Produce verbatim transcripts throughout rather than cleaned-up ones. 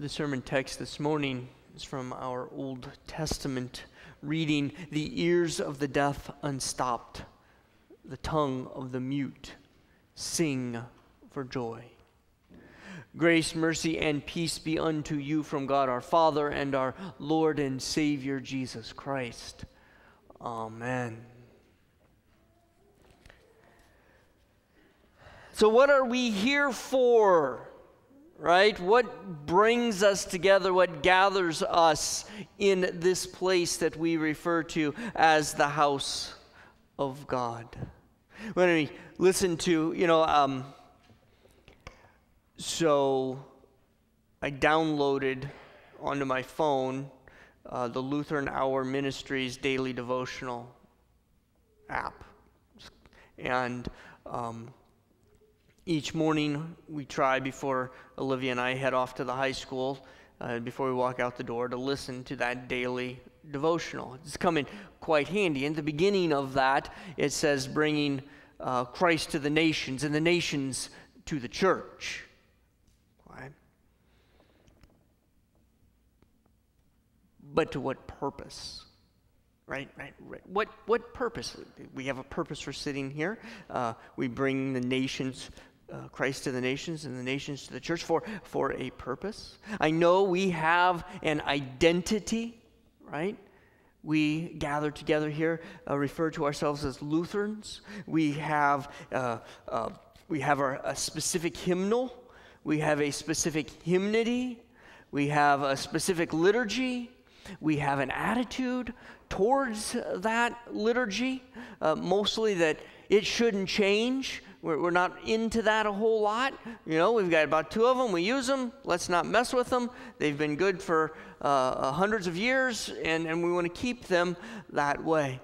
The sermon text this morning is from our Old Testament reading, "The ears of the deaf unstopped, the tongue of the mute, sing for joy." Grace, mercy, and peace be unto you from God our Father and our Lord and Savior Jesus Christ. Amen. So what are we here for? Right? What brings us together, what gathers us in this place that we refer to as the house of God? When we listen to, you know, um, so I downloaded onto my phone uh, the Lutheran Hour Ministries Daily Devotional app. And um, each morning we try, before Olivia and I head off to the high school, uh, before we walk out the door, to listen to that daily devotional. It's come in quite handy. In the beginning of that, it says, bringing uh, Christ to the nations and the nations to the church. Right? But to what purpose? Right, right, right. What, what purpose? We have a purpose for sitting here. Uh, we bring the nations Uh, Christ to the nations and the nations to the church for, for a purpose. I know we have an identity, right? We gather together here, uh, refer to ourselves as Lutherans. We have, uh, uh, we have our, a specific hymnal. We have a specific hymnody. We have a specific liturgy. We have an attitude towards that liturgy, uh, mostly that it shouldn't change. We're not into that a whole lot. You know, we've got about two of them. We use them. Let's not mess with them. They've been good for uh, hundreds of years, and, and we want to keep them that way.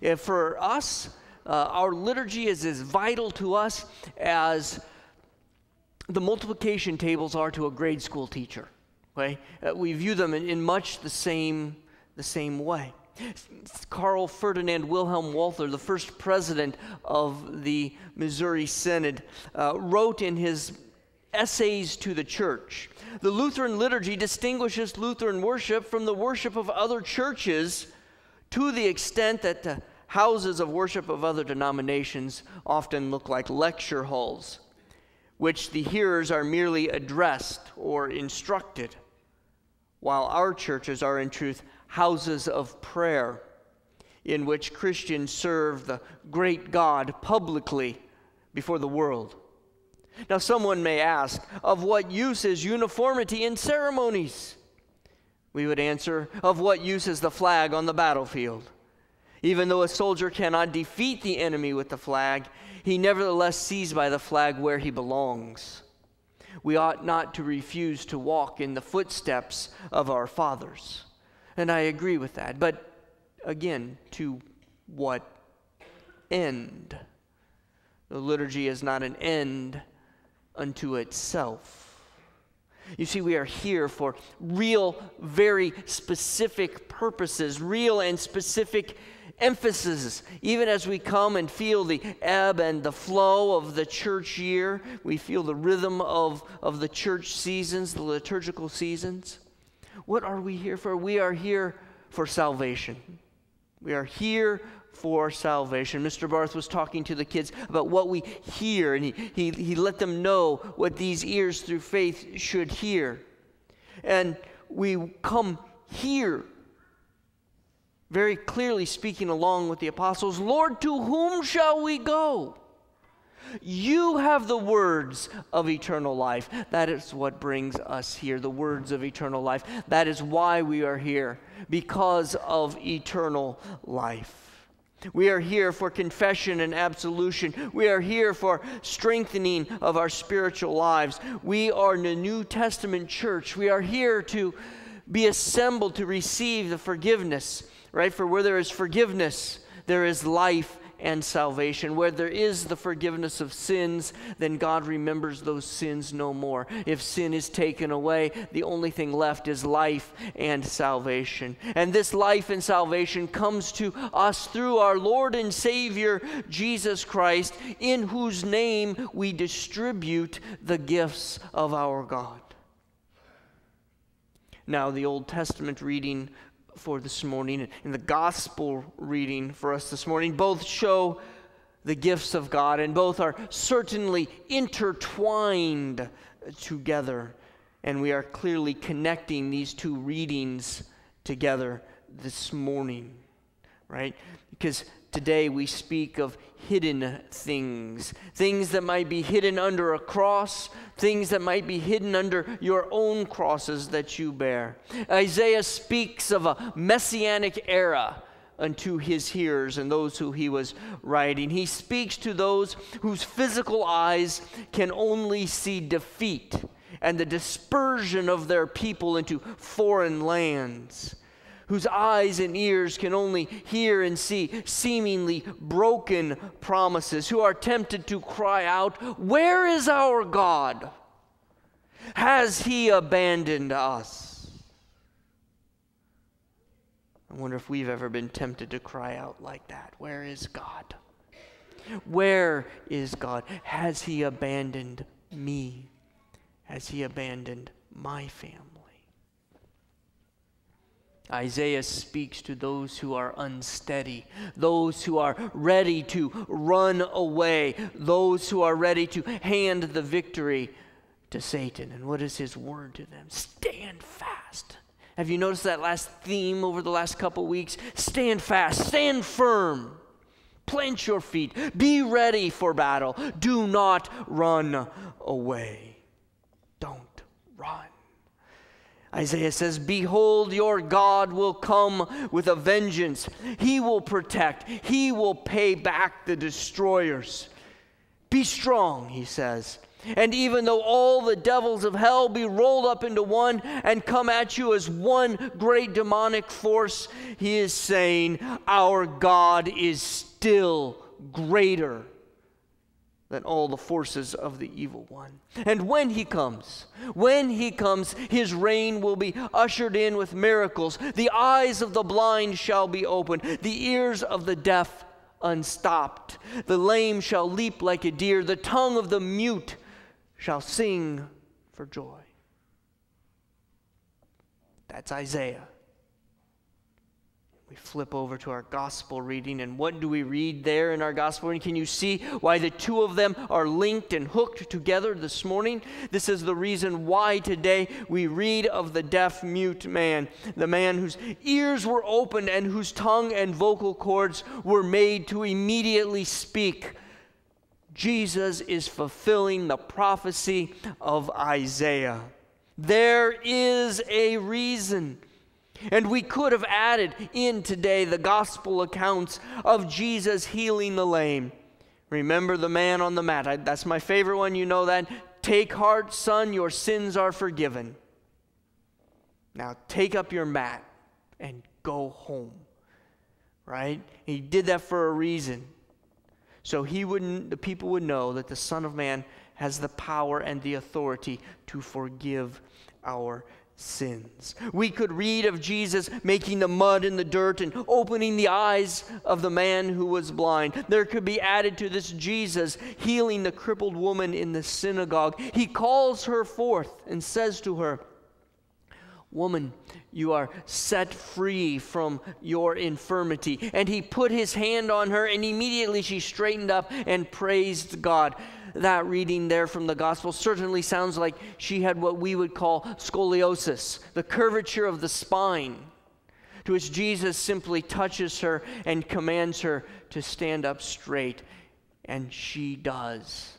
If for us, uh, our liturgy is as vital to us as the multiplication tables are to a grade school teacher. Okay? Uh, we view them in, in much the same, the same way. Carl Ferdinand Wilhelm Walther, the first president of the Missouri Synod, uh, wrote in his Essays to the Church, "The Lutheran liturgy distinguishes Lutheran worship from the worship of other churches to the extent that the houses of worship of other denominations often look like lecture halls, which the hearers are merely addressed or instructed, while our churches are in truth houses of prayer, in which Christians serve the great God publicly before the world." Now someone may ask, of what use is uniformity in ceremonies? We would answer, of what use is the flag on the battlefield? Even though a soldier cannot defeat the enemy with the flag, he nevertheless sees by the flag where he belongs. We ought not to refuse to walk in the footsteps of our fathers. And I agree with that. But again, to what end? The liturgy is not an end unto itself. You see, we are here for real, very specific purposes, real and specific emphasis. Even as we come and feel the ebb and the flow of the church year, we feel the rhythm of, of the church seasons, the liturgical seasons. What are we here for? We are here for salvation. We are here for salvation. Mister Barth was talking to the kids about what we hear, and he, he, he let them know what these ears through faith should hear. And we come here, very clearly speaking along with the apostles, "Lord, to whom shall we go? You have the words of eternal life." That is what brings us here, the words of eternal life. That is why we are here, because of eternal life. We are here for confession and absolution. We are here for strengthening of our spiritual lives. We are the New Testament church. We are here to be assembled to receive the forgiveness, right? For where there is forgiveness, there is life and salvation. Where there is the forgiveness of sins, then God remembers those sins no more. If sin is taken away, the only thing left is life and salvation. And this life and salvation comes to us through our Lord and Savior, Jesus Christ, in whose name we distribute the gifts of our God. now the Old Testament reading for this morning and the gospel reading for us this morning both show the gifts of God, and both are certainly intertwined together, and we are clearly connecting these two readings together this morning, right? Because today we speak of hidden things, things that might be hidden under a cross, things that might be hidden under your own crosses that you bear. Isaiah speaks of a messianic era unto his hearers and those who he was writing. He speaks to those whose physical eyes can only see defeat and the dispersion of their people into foreign lands, whose eyes and ears can only hear and see seemingly broken promises, who are tempted to cry out, "Where is our God? Has he abandoned us?" I wonder if we've ever been tempted to cry out like that. Where is God? Where is God? Has he abandoned me? Has he abandoned my family? Isaiah speaks to those who are unsteady, those who are ready to run away, those who are ready to hand the victory to Satan. And what is his word to them? Stand fast. Have you noticed that last theme over the last couple weeks? Stand fast, stand firm, plant your feet, be ready for battle, do not run away. Don't run. Isaiah says, "Behold, your God will come with a vengeance. He will protect. He will pay back the destroyers. Be strong," he says. "And even though all the devils of hell be rolled up into one and come at you as one great demonic force," he is saying, "our God is still greater than all the forces of the evil one." And when he comes, when he comes, his reign will be ushered in with miracles. The eyes of the blind shall be opened, the ears of the deaf unstopped. The lame shall leap like a deer, the tongue of the mute shall sing for joy. That's Isaiah. We flip over to our gospel reading, and what do we read there in our gospel reading? Can you see why the two of them are linked and hooked together this morning? This is the reason why today we read of the deaf mute man, the man whose ears were opened and whose tongue and vocal cords were made to immediately speak. Jesus is fulfilling the prophecy of Isaiah. There is a reason. And we could have added in today the gospel accounts of Jesus healing the lame. Remember the man on the mat. I, that's my favorite one. You know that. "Take heart, son, your sins are forgiven. Now take up your mat and go home." Right? He did that for a reason. So he wouldn't, the people would know that the Son of Man has the power and the authority to forgive our sins. Sins. We could read of Jesus making the mud and the dirt and opening the eyes of the man who was blind. There could be added to this Jesus healing the crippled woman in the synagogue. He calls her forth and says to her, "Woman, you are set free from your infirmity." And he put his hand on her, and immediately she straightened up and praised God. That reading there from the gospel certainly sounds like she had what we would call scoliosis, the curvature of the spine, to which Jesus simply touches her and commands her to stand up straight. And she does.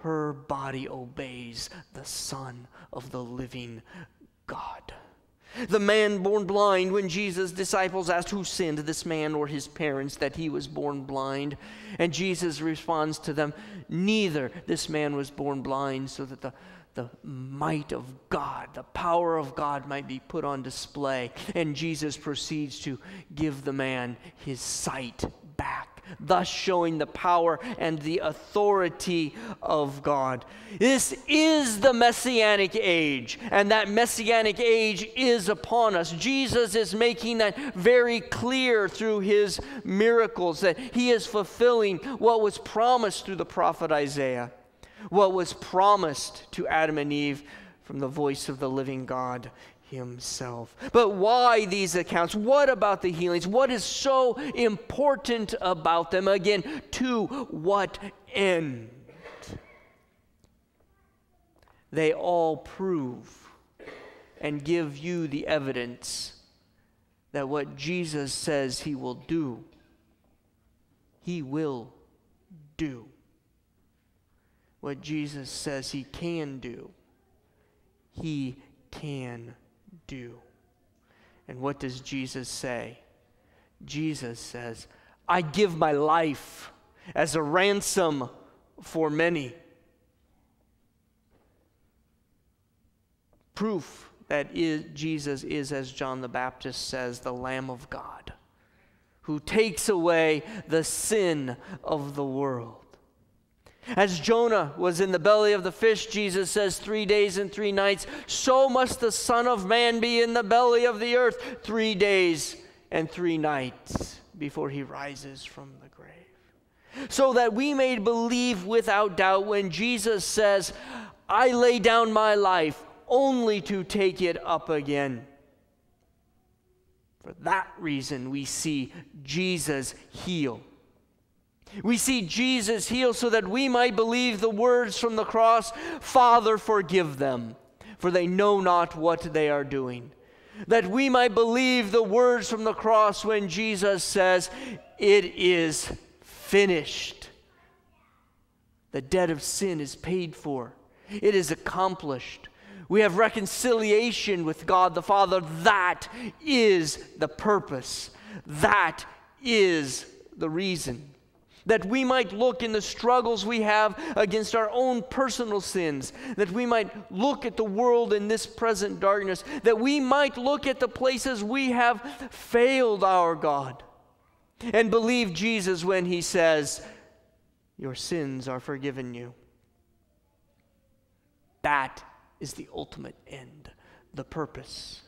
Her body obeys the Son of the living God. The man born blind, when Jesus' disciples asked who sinned, this man or his parents, that he was born blind, and Jesus responds to them, "Neither. This man was born blind so that the, the might of God, the power of God might be put on display." And Jesus proceeds to give the man his sight back, thus showing the power and the authority of God. This is the messianic age, and that messianic age is upon us. Jesus is making that very clear through his miracles, that he is fulfilling what was promised through the prophet Isaiah, what was promised to Adam and Eve from the voice of the living God himself. But why these accounts? What about the healings? What is so important about them? Again, to what end? They all prove and give you the evidence that what Jesus says he will do, he will do. What Jesus says he can do, he can do. And what does Jesus say? Jesus says, I give my life as a ransom for many. Proof that is, Jesus is, as John the Baptist says, the Lamb of God, who takes away the sin of the world. As Jonah was in the belly of the fish, Jesus says, three days and three nights, so must the Son of Man be in the belly of the earth three days and three nights before he rises from the grave. So that we may believe without doubt when Jesus says, I lay down my life only to take it up again. For that reason, we see Jesus heal. We see Jesus heal so that we might believe the words from the cross, Father, forgive them, for they know not what they are doing. That we might believe the words from the cross when Jesus says, it is finished. The debt of sin is paid for. It is accomplished. We have reconciliation with God the Father. That is the purpose. That is the reason. That we might look in the struggles we have against our own personal sins. That we might look at the world in this present darkness. That we might look at the places we have failed our God. And believe Jesus when he says, your sins are forgiven you. That is. Is the ultimate end, the purpose.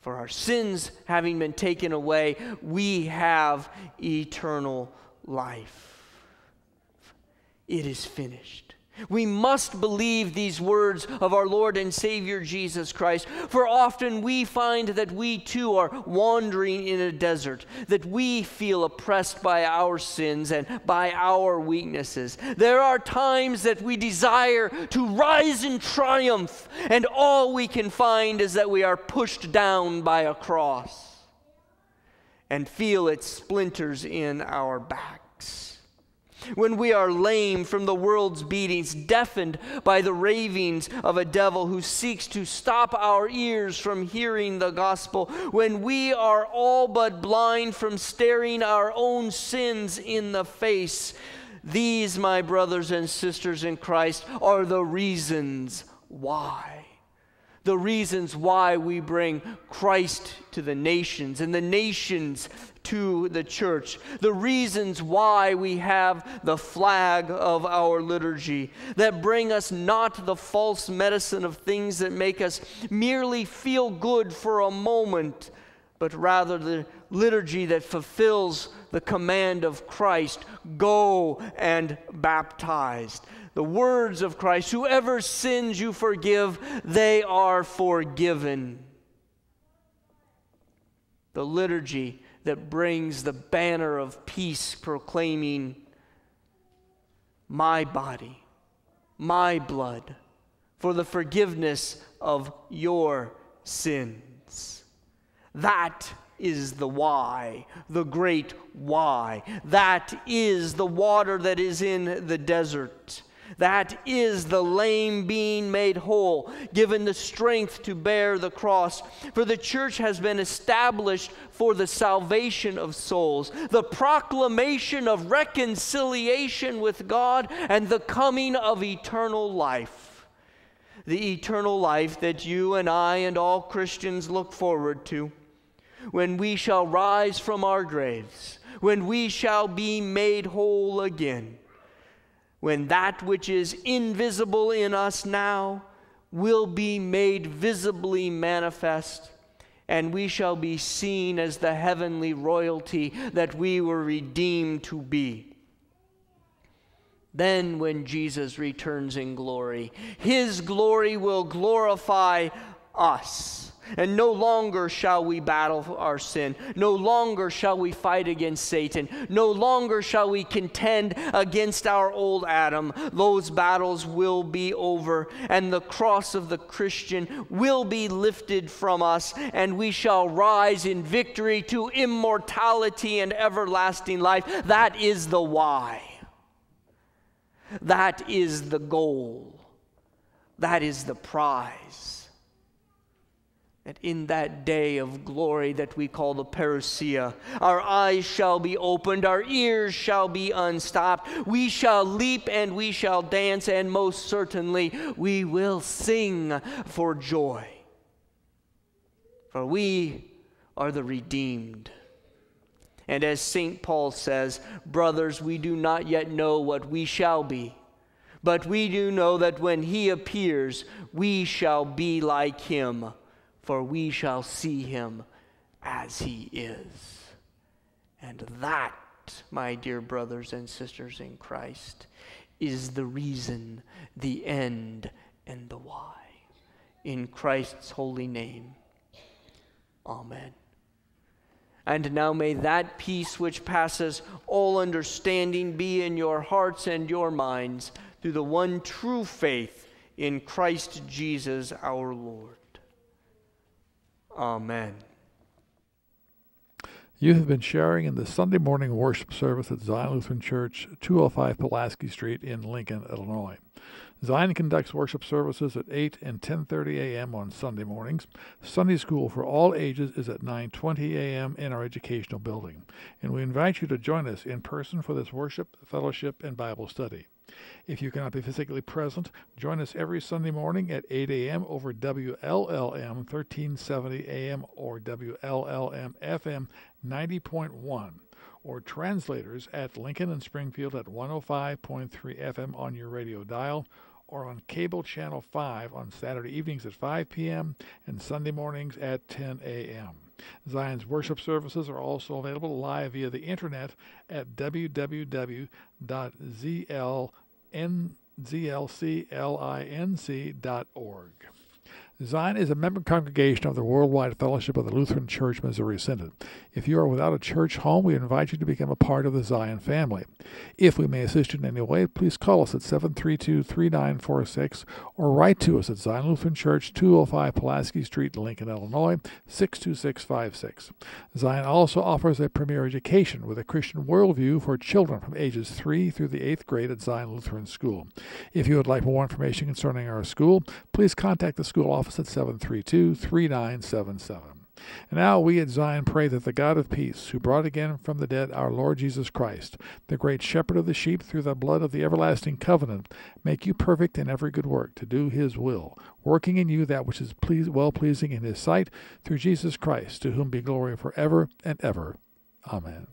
For our sins having been taken away, we have eternal life. It is finished. We must believe these words of our Lord and Savior Jesus Christ, for often we find that we too are wandering in a desert, that we feel oppressed by our sins and by our weaknesses. There are times that we desire to rise in triumph, and all we can find is that we are pushed down by a cross and feel its splinters in our backs. When we are lame from the world's beatings, deafened by the ravings of a devil who seeks to stop our ears from hearing the gospel, when we are all but blind from staring our own sins in the face, these, my brothers and sisters in Christ, are the reasons why. The reasons why we bring Christ to the nations and the nations to the church. The reasons why we have the flag of our liturgy that bring us not the false medicine of things that make us merely feel good for a moment, but rather the liturgy that fulfills the command of Christ, go and baptize. The words of Christ, whoever sins you forgive, they are forgiven. The liturgy that brings the banner of peace, proclaiming, my body, my blood, for the forgiveness of your sins. That is the why, the great why. That is the water that is in the desert. That is the lame being made whole, given the strength to bear the cross. For the church has been established for the salvation of souls, the proclamation of reconciliation with God, and the coming of eternal life. The eternal life that you and I and all Christians look forward to, when we shall rise from our graves, when we shall be made whole again. When that which is invisible in us now will be made visibly manifest, and we shall be seen as the heavenly royalty that we were redeemed to be. Then when Jesus returns in glory, his glory will glorify us. And no longer shall we battle our sin. No longer shall we fight against Satan. No longer shall we contend against our old Adam. Those battles will be over, and the cross of the Christian will be lifted from us, and we shall rise in victory to immortality and everlasting life. That is the why. That is the goal. That is the prize. That in that day of glory that we call the Parousia, our eyes shall be opened, our ears shall be unstopped, we shall leap and we shall dance, and most certainly we will sing for joy. For we are the redeemed. And as Saint Paul says, brothers, we do not yet know what we shall be, but we do know that when he appears, we shall be like him. For we shall see him as he is. And that, my dear brothers and sisters in Christ, is the reason, the end, and the why. In Christ's holy name, amen. And now may that peace which passes all understanding be in your hearts and your minds through the one true faith in Christ Jesus our Lord. Amen. You have been sharing in the Sunday morning worship service at Zion Lutheran Church, two oh five Pulaski Street in Lincoln, Illinois. Zion conducts worship services at eight and ten thirty a m on Sunday mornings. Sunday school for all ages is at nine twenty a m in our educational building, and we invite you to join us in person for this worship, fellowship, and Bible study. If you cannot be physically present, join us every Sunday morning at eight a m over W L L M thirteen seventy a m or W L L M F M ninety point one, or translators at Lincoln and Springfield at one oh five point three F M on your radio dial, or on cable channel five on Saturday evenings at five p m and Sunday mornings at ten a m Zion's worship services are also available live via the internet at w w w dot z l c linc dot org. Zion is a member congregation of the Worldwide Fellowship of the Lutheran Church, Missouri Synod. If you are without a church home, we invite you to become a part of the Zion family. If we may assist you in any way, please call us at seven three two, three nine four six or write to us at Zion Lutheran Church, two oh five Pulaski Street, Lincoln, Illinois, six two six five six. Zion also offers a premier education with a Christian worldview for children from ages three through the eighth grade at Zion Lutheran School. If you would like more information concerning our school, please contact the school office at seven three two, three nine seven seven. And now we at Zion pray that the God of peace, who brought again from the dead our Lord Jesus Christ, the great shepherd of the sheep through the blood of the everlasting covenant, make you perfect in every good work to do his will, working in you that which is please, well-pleasing in his sight, through Jesus Christ, to whom be glory forever and ever. Amen.